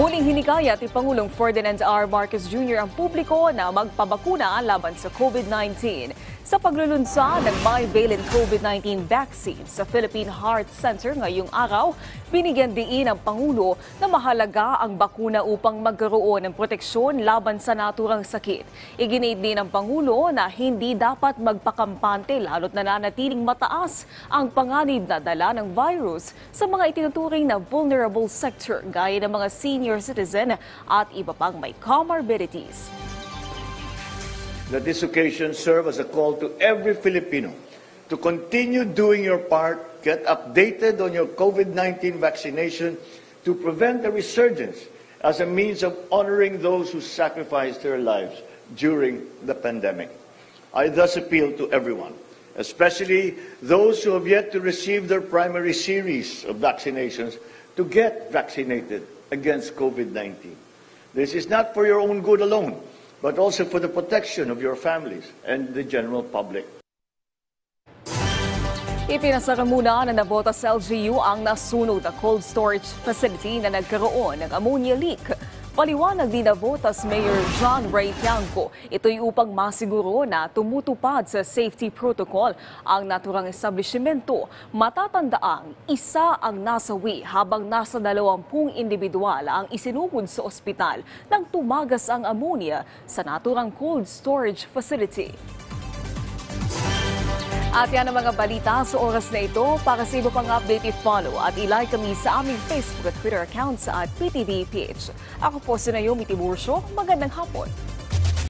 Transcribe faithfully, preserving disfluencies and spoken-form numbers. Muling hinikayat ni Pangulong Ferdinand R. Marcos Junior ang publiko na magpabakuna laban sa COVID nineteen. Sa paglulunsa ng bivalent COVID nineteen vaccine sa Philippine Heart Center ngayong araw, binigyan diin ng Pangulo na mahalaga ang bakuna upang magkaroon ng proteksyon laban sa naturang sakit. Iginiit din ng Pangulo na hindi dapat magpakampante lalo't nananatiling mataas ang panganib na dala ng virus sa mga itinuturing na vulnerable sector gaya ng mga senior citizen at iba pang may comorbidities. Let this occasion serve as a call to every Filipino to continue doing your part, get updated on your COVID nineteen vaccination to prevent a resurgence as a means of honoring those who sacrificed their lives during the pandemic. I thus appeal to everyone, especially those who have yet to receive their primary series of vaccinations, to get vaccinated against COVID nineteen. This is not for your own good alone, but also for the protection of your families and the general public. Ipinasara muna na nabota sa L G U ang nasunog na cold storage facility na nagkaroon ng ammonia leak. Paliwanag din na botas Mayor John Ray Tiangco, ito'y upang masiguro na tumutupad sa safety protocol ang naturang establishmento. Matatandaang isa ang nasawi habang nasa dalawampung individual ang isinugod sa ospital nang tumagas ang ammonia sa naturang cold storage facility. At yan ang mga balita sa oras na ito. Para sa iba pang update, i-follow at i-like kami sa aming Facebook at Twitter accounts at P T V P H. Ako po si Nayumi Tiburcio. Magandang hapon.